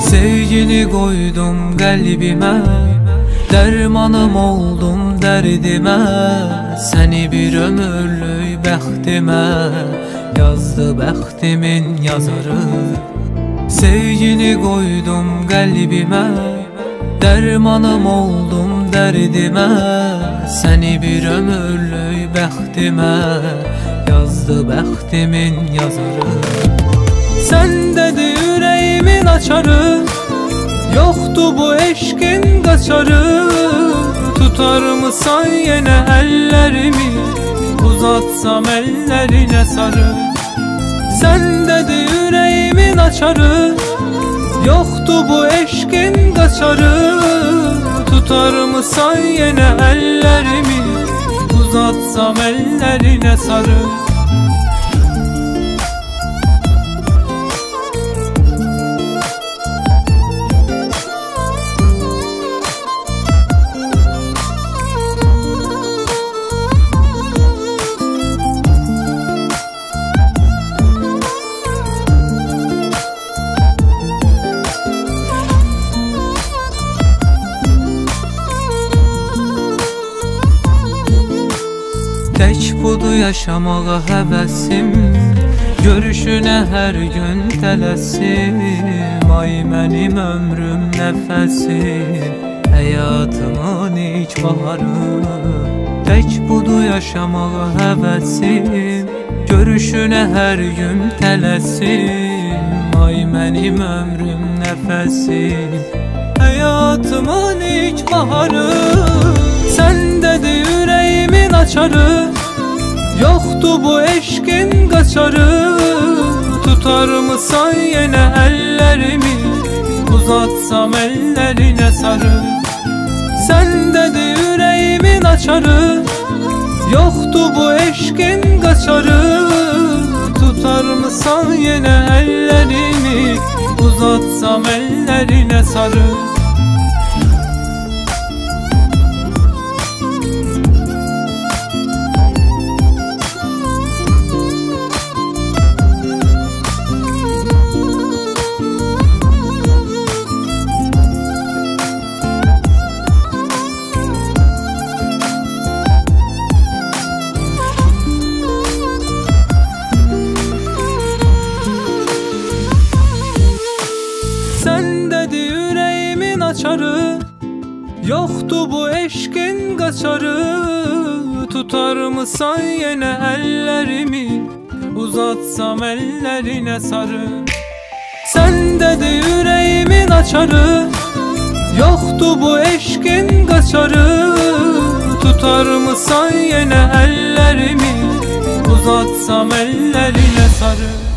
Sevgini koydum kalbime, dermanım oldum derdime. Seni bir ömürlük bəxtime yazdı bəxtimin yazarı. Sevgini koydum kalbime, dermanım oldum derdime. Seni bir ömürlük bəxtime yazdı bəxtimin yazarı. Sen dedi yüreğimin açarı, yoktu bu eşkin kaçarı. Tutar mısan yine ellerimi, uzatsam ellerine sarı. Sen dedi yüreğimin açarı, yoktu bu eşkin kaçarı. Tutar mısan yine ellerimi, uzatsam ellerine sarı. Tek budu yaşamağa həvəsim, görüşünə hər gün tələsim. Ay mənim ömrüm nəfəsim, həyatımın ilk baharı. Tek budu yaşamağa həvəsim, görüşünə hər gün tələsim. Ay mənim ömrüm nəfəsim, həyatımın ilk baharı. Sən dedi yüreğimin açarı, yoktu bu eşkin kaçarı. Tutar mısan yine ellerimi, uzatsam ellerine sarı. Sen dedi yüreğimin açarı, yoktu bu eşkin kaçarı. Tutar mısan yine ellerimi, uzatsam ellerine sarı. Açarı, yoktu bu eşkin kaçarı. Tutar mısan yine ellerimi, uzatsam ellerine sarı. Sen dedi yüreğimin açarı, yoktu bu eşkin kaçarı. Tutar mısan yine ellerimi, uzatsam ellerine sarı.